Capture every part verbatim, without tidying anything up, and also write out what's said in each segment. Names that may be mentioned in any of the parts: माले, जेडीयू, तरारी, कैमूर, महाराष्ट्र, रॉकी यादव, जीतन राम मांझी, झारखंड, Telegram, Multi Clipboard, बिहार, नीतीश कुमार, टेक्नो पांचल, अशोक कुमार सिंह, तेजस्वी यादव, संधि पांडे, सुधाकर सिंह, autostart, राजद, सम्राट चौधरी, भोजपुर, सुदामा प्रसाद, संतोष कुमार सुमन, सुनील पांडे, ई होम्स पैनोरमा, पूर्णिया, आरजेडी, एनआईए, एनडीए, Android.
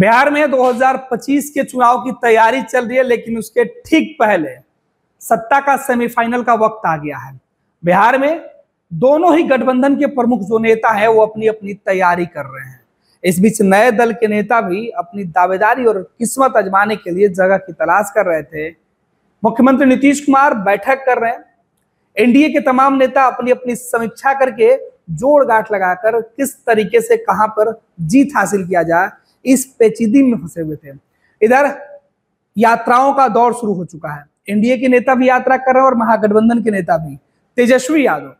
बिहार में दो हज़ार पच्चीस के चुनाव की तैयारी चल रही है, लेकिन उसके ठीक पहले सत्ता का सेमीफाइनल का वक्त आ गया है। बिहार में दोनों ही गठबंधन के प्रमुख जो नेता हैं वो अपनी अपनी तैयारी कर रहे हैं। इस बीच नए दल के नेता भी अपनी दावेदारी और किस्मत आजमाने के लिए जगह की तलाश कर रहे थे। मुख्यमंत्री नीतीश कुमार बैठक कर रहे हैं। एनडीए के तमाम नेता अपनी अपनी समीक्षा करके जोड़ गांठ लगाकर किस तरीके से कहां पर जीत हासिल किया जाए, इस पेचीदगी में फंसे हुए थे। इधर यात्राओं का दौर शुरू हो चुका है। एनडीए के नेता भी यात्रा कर रहे हैं और महागठबंधन के नेता भी। तेजस्वी यादव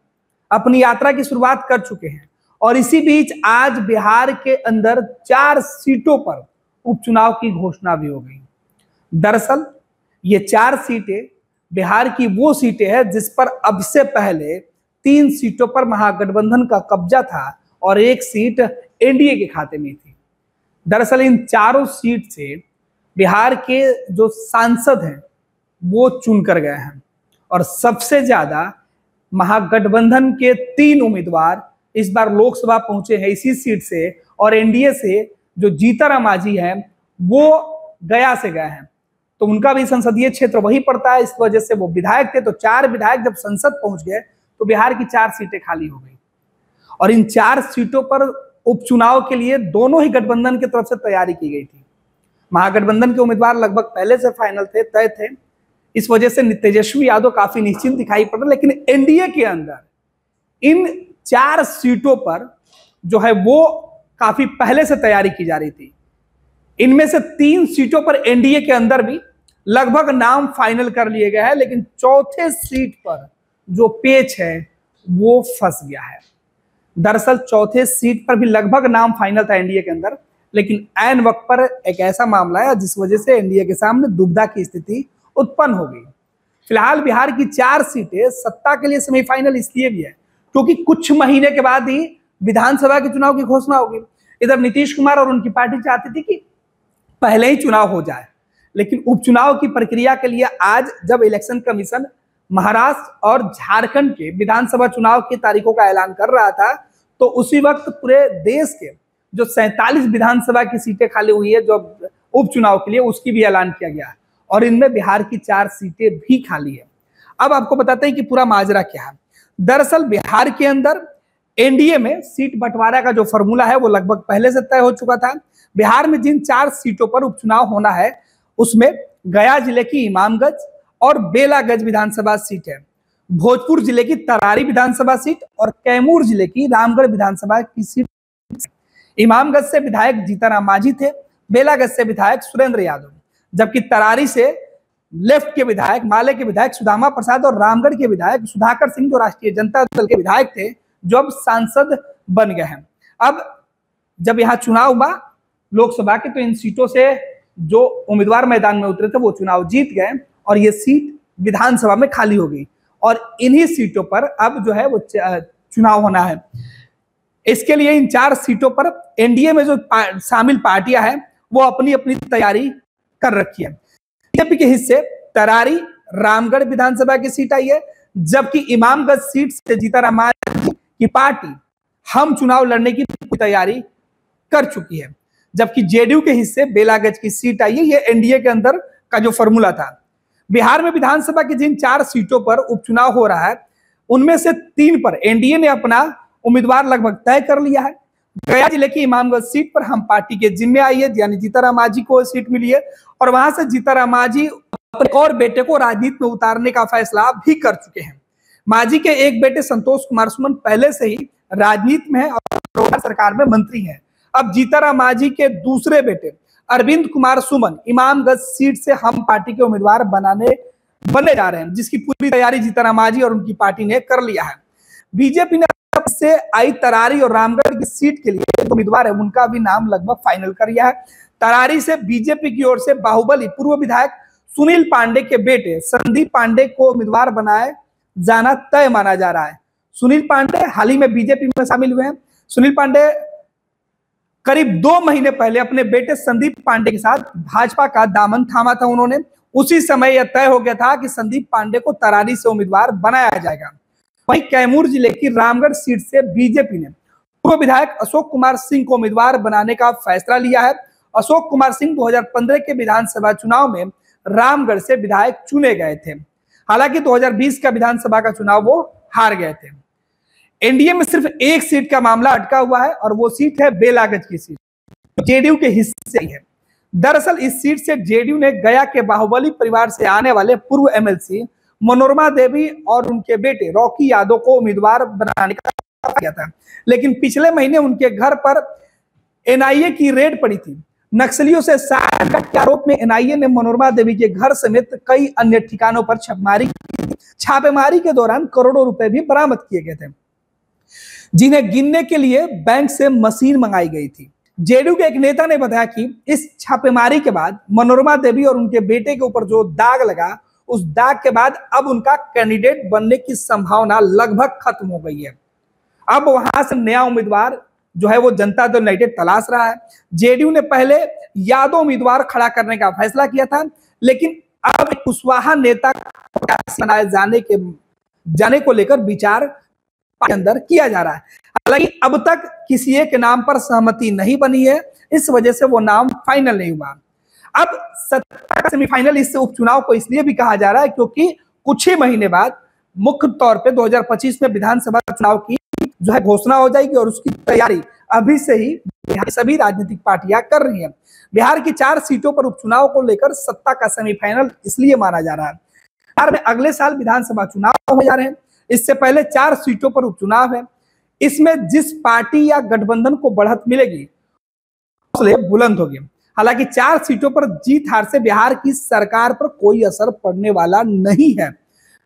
अपनी यात्रा की शुरुआत कर चुके हैं और इसी बीच आज बिहार के अंदर चार सीटों पर उपचुनाव की घोषणा भी हो गई। दरअसल ये चार सीटें बिहार की वो सीटें हैं जिस पर अब से पहले तीन सीटों पर महागठबंधन का कब्जा था और एक सीट एनडीए के खाते में थी। दरअसल इन चारों सीट से बिहार के जो सांसद हैं वो चुन कर गए हैं और सबसे ज्यादा महागठबंधन के तीन उम्मीदवार इस बार लोकसभा पहुंचे हैं इसी सीट से, और एनडीए से जो जीतन राम मांझी हैं वो गया से गए हैं, तो उनका भी संसदीय क्षेत्र वही पड़ता है, इस वजह से वो विधायक थे। तो चार विधायक जब संसद पहुंच गए तो बिहार की चार सीटें खाली हो गई और इन चार सीटों पर उपचुनाव के लिए दोनों ही गठबंधन की तरफ से तैयारी की गई थी। महागठबंधन के उम्मीदवार लगभग पहले से फाइनल थे, तय थे, इस वजह से तेजस्वी यादव काफी निश्चिंत दिखाई पड़ रहे, लेकिन एनडीए के अंदर इन चार सीटों पर जो है वो काफी पहले से तैयारी की जा रही थी। इनमें से तीन सीटों पर एनडीए के अंदर भी लगभग नाम फाइनल कर लिए गए हैं, लेकिन चौथे सीट पर जो पेच है वो फंस गया है। दरअसल चौथे सीट पर भी लगभग नाम फाइनल था एनडीए के अंदर, लेकिन ऐन वक्त पर एक ऐसा मामला आया जिस वजह से एनडीए के सामने दुविधा की स्थिति उत्पन्न हो गई। फिलहाल बिहार की चार सीटें सत्ता के लिए सेमीफाइनल इसलिए भी है क्योंकि कुछ महीने के बाद ही विधानसभा के चुनाव की घोषणा होगी। इधर नीतीश कुमार और उनकी पार्टी चाहती थी कि पहले ही चुनाव हो जाए, लेकिन उपचुनाव की प्रक्रिया के लिए आज जब इलेक्शन कमीशन महाराष्ट्र और झारखंड के विधानसभा चुनाव की तारीखों का ऐलान कर रहा था, तो उसी वक्त पूरे देश के जो सैंतालीस विधानसभा की सीटें खाली हुई है जो उपचुनाव के लिए, उसकी भी ऐलान किया गया और इनमें बिहार की चार सीटें भी खाली है। अब आपको बताते हैं कि पूरा माजरा क्या है। दरअसल बिहार के अंदर एनडीए में सीट बंटवारा का जो फॉर्मूला है वो लगभग पहले से तय हो चुका था। बिहार में जिन चार सीटों पर उपचुनाव होना है उसमें गया जिले की इमामगंज और बेलागंज विधानसभा सीट है, भोजपुर जिले की तरारी विधानसभा सीट और कैमूर जिले की रामगढ़ विधानसभा की सीट। इमामगंज से विधायक जीतन राम मांझी थे, बेलागंज से विधायक सुरेंद्र यादव, जबकि तरारी से लेफ्ट के विधायक, माले के विधायक सुदामा प्रसाद और रामगढ़ के विधायक सुधाकर सिंह जो राष्ट्रीय जनता दल के विधायक थे, जो अब सांसद बन गए हैं। अब जब यहाँ चुनाव हुआ लोकसभा के, तो इन सीटों से जो उम्मीदवार मैदान में उतरे थे वो चुनाव जीत गए और ये सीट विधानसभा में खाली हो गई और इन्हीं सीटों पर अब जो है वो चुनाव होना है। इसके लिए इन चार सीटों पर एनडीए में जो पार, शामिल पार्टियां हैं वो अपनी अपनी तैयारी कर रखी है। बीजेपी के हिस्से तरारी रामगढ़ विधानसभा की सीट आई है, जबकि इमामगंज सीट से जीतन राम मांझी की पार्टी हम चुनाव लड़ने की तैयारी कर चुकी है, जबकि जेडीयू के हिस्से बेलागंज की सीट आई है। ये एनडीए के अंदर का जो फॉर्मूला था। बिहार में विधानसभा की जिन चार सीटों पर उपचुनाव हो रहा है उनमें से तीन पर एनडीए ने अपना उम्मीदवार लगभग तय कर लिया है। गया जिले की इमामगंज सीट पर हम पार्टी के जिम्मे आई है, यानी जीतन राम मांझी को सीट मिली है और वहां से जीतन राम मांझी अपने एक और बेटे को राजनीति में उतारने का फैसला भी कर चुके हैं। मांझी के एक बेटे संतोष कुमार सुमन पहले से ही राजनीति में है और सरकार में मंत्री है। अब जीतन राम मांझी के दूसरे बेटे अरविंद कुमार सुमन इमामगंज सीट से हम पार्टी के उम्मीदवार बनाने बने जा रहे हैं, जिसकी पूरी तैयारी जीतन राम मांझी और उनकी पार्टी ने कर लिया है। बीजेपी ने से आई तरारी और रामगढ़ की सीट के लिए जो उम्मीदवार है उनका भी नाम लगभग फाइनल कर लिया है। तरारी से बीजेपी की ओर से बाहुबली पूर्व विधायक सुनील पांडे के बेटे संधि पांडे को उम्मीदवार बनाए जाना तय माना जा रहा है। सुनील पांडे हाल ही में बीजेपी में शामिल हुए हैं। सुनील पांडे करीब दो महीने पहले अपने बेटे संदीप पांडे के साथ भाजपा का दामन थामा था उन्होंने। उसी समय यह तय हो गया था कि संदीप पांडे को तरारी से उम्मीदवार बनाया जाएगा। वहीं कैमूर जिले की रामगढ़ सीट से बीजेपी ने पूर्व विधायक अशोक कुमार सिंह को उम्मीदवार बनाने का फैसला लिया है अशोक कुमार सिंह दो हज़ार पंद्रह के विधानसभा चुनाव में रामगढ़ से विधायक चुने गए थे। हालांकि दो हज़ार बीस का विधानसभा का चुनाव वो हार गए थे। एनडीए में सिर्फ एक सीट का मामला अटका हुआ है और वो सीट है बेलागज की सीट, जेडीयू के हिस्से है। दरअसल इस सीट से जेडीयू ने गया के बाहुबली परिवार से आने वाले पूर्व एमएलसी मनोरमा देवी और उनके बेटे रॉकी यादव को उम्मीदवार बनाने का प्रस्ताव किया था, लेकिन पिछले महीने उनके घर पर एनआईए की रेड पड़ी थी। नक्सलियों से साठगांठ के आरोप में एनआईए ने मनोरमा देवी के घर समेत कई अन्य ठिकानों पर छापेमारी की। छापेमारी के दौरान करोड़ों रुपए भी बरामद किए गए थे, जिन्हें गिनने के लिए बैंक से मशीन मंगाई गई थी। जेडीयू के एक नेता ने बताया कि इस छापेमारी के बाद मनोरमा देवी और उनके बेटे के ऊपर जो दाग लगा, उस दाग के बाद अब उनका कैंडिडेट बनने की संभावना लगभग खत्म हो गई है। अब वहां से नया उम्मीदवार जो है वो जनता दल यूनाइटेड तलाश रहा है। जेडीयू ने पहले यादव उम्मीदवार खड़ा करने का फैसला किया था, लेकिन अब कुशवाहा नेता बनाए जाने के जाने को लेकर विचार के अंदर किया जा रहा है। हालांकि अब तक किसी एक नाम पर सहमति नहीं बनी है, इस वजह से वो नाम फाइनल नहीं हुआ। अब सत्ता का सेमीफाइनल इस उपचुनाव को इसलिए भी कहा जा रहा है क्योंकि कुछ ही महीने बाद मुख्य तौर पे दो हज़ार पच्चीस में विधानसभा चुनाव की जो है घोषणा हो जाएगी और उसकी तैयारी अभी से ही बिहार सभी राजनीतिक पार्टियां कर रही हैं। बिहार की चार सीटों पर उपचुनाव को लेकर सत्ता का सेमीफाइनल इसलिए माना जा रहा है। बिहार में अगले साल विधानसभा चुनाव हो जा रहे हैं, इससे पहले चार सीटों पर उपचुनाव है। इसमें जिस पार्टी या गठबंधन को बढ़त मिलेगी हौसले बुलंद होगी। हालांकि चार सीटों पर जीत हार से बिहार की सरकार पर कोई असर पड़ने वाला नहीं है।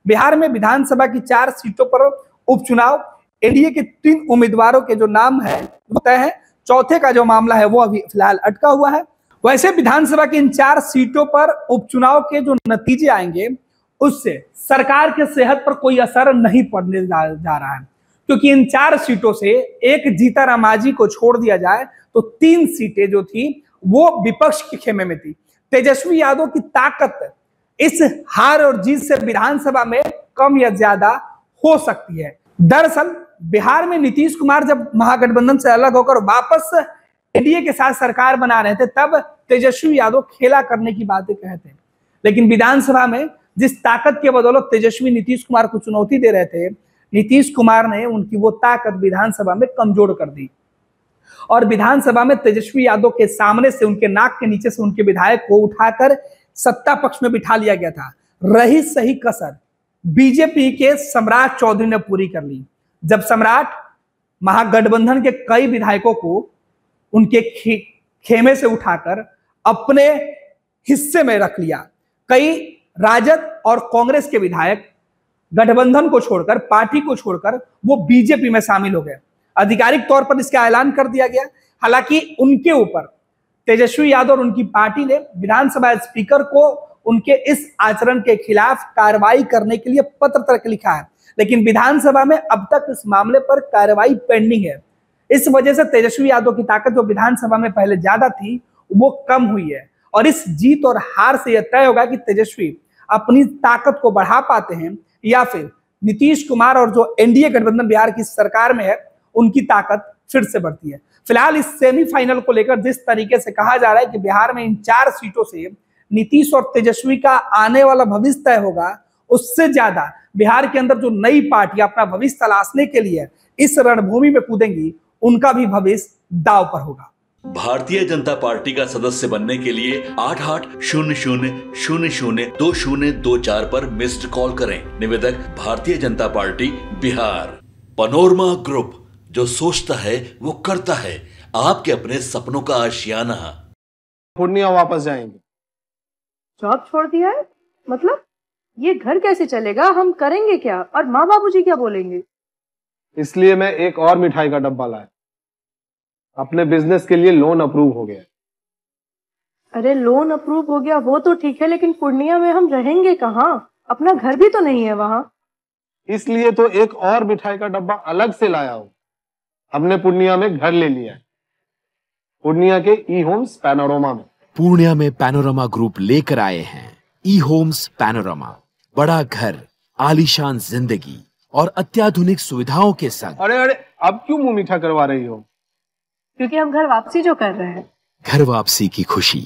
बिहार में विधानसभा की चार सीटों पर उपचुनाव, एनडीए के तीन उम्मीदवारों के जो नाम है वो तय है। चौथे का जो मामला है वो अभी फिलहाल अटका हुआ है। वैसे विधानसभा की इन चार सीटों पर उपचुनाव के जो नतीजे आएंगे उससे सरकार के सेहत पर कोई असर नहीं पड़ने जा रहा है, क्योंकि इन चार सीटों से एक जीतन राम मांझी को छोड़ दिया जाए तो तीन सीटें जो थी वो विपक्ष के खेमे में थी। तेजस्वी यादव की ताकत इस हार और जीत से विधानसभा में कम या ज्यादा हो सकती है। दरअसल बिहार में नीतीश कुमार जब महागठबंधन से अलग होकर वापस एनडीए के साथ सरकार बना रहे थे, तब तेजस्वी यादव खेला करने की बातें कहते हैं, लेकिन विधानसभा में जिस ताकत के बदौलत तेजस्वी नीतीश कुमार को चुनौती दे रहे थे, नीतीश कुमार ने उनकी वो ताकत विधानसभा में कमजोर कर दी और विधानसभा में तेजस्वी यादव के सामने से, उनके नाक के नीचे से उनके विधायक को उठाकर सत्ता पक्ष में बिठा लिया गया था। रही सही कसर बीजेपी के सम्राट चौधरी ने पूरी कर ली, जब सम्राट महागठबंधन के कई विधायकों को उनके खे, खेमे से उठाकर अपने हिस्से में रख लिया। कई राजद और कांग्रेस के विधायक गठबंधन को छोड़कर, पार्टी को छोड़कर वो बीजेपी में शामिल हो गए। आधिकारिक तौर पर इसका ऐलान कर दिया गया। हालांकि उनके ऊपर तेजस्वी यादव और उनकी पार्टी ने विधानसभा स्पीकर को उनके इस आचरण के खिलाफ कार्रवाई करने के लिए पत्र तक लिखा है, लेकिन विधानसभा में अब तक इस मामले पर कार्रवाई पेंडिंग है। इस वजह से तेजस्वी यादव की ताकत जो विधानसभा में पहले ज्यादा थी वो कम हुई है और इस जीत और हार से यह तय होगा कि तेजस्वी अपनी ताकत को बढ़ा पाते हैं या फिर नीतीश कुमार और जो एनडीए गठबंधन बिहार की सरकार में है उनकी ताकत फिर से बढ़ती है। फिलहाल इस सेमीफाइनल को लेकर जिस तरीके से कहा जा रहा है कि बिहार में इन चार सीटों से नीतीश और तेजस्वी का आने वाला भविष्य तय होगा, उससे ज्यादा बिहार के अंदर जो नई पार्टियां अपना भविष्य तलाशने के लिए इस रणभूमि में कूदेंगी, उनका भी भविष्य दांव पर होगा। भारतीय जनता पार्टी का सदस्य बनने के लिए आठ आठ शून्य शून्य शून्य शून्य दो शून्य दो चार पर मिस्ड कॉल करें। निवेदक Bharatiya Janata party बिहार। Panorama group, जो सोचता है वो करता है। आपके अपने सपनों का आशियाना। पूर्णिया वापस जाएंगे। जॉब छोड़ दिया है मतलब? ये घर कैसे चलेगा, हम करेंगे क्या और माँ बाबूजी क्या बोलेंगे? इसलिए मैं एक और मिठाई का डब्बा लाया। अपने बिजनेस के लिए लोन अप्रूव हो गया। अरे लोन अप्रूव हो गया वो तो ठीक है, लेकिन पूर्णिया में हम रहेंगे कहाँ? अपना घर भी तो नहीं है वहाँ। इसलिए तो एक और मिठाई का डब्बा अलग से लाया हूँ। हमने पूर्णिया में घर ले लिया है, पूर्णिया के ई होम्स पैनोरमा में। पूर्णिया में पैनोरमा ग्रुप लेकर आए हैं ई होम्स पैनोरमा। बड़ा घर, आलीशान जिंदगी और अत्याधुनिक सुविधाओं के संग। अरे अरे अब क्यों मुंह मीठा करवा रही हो? क्योंकि हम घर वापसी जो कर रहे हैं घर वापसी की खुशी।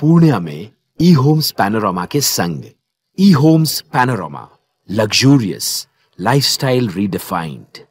पूर्णिया में ई होम्स पैनोरमा के संग। ई होम्स पैनोरमा, luxurious lifestyle redefined.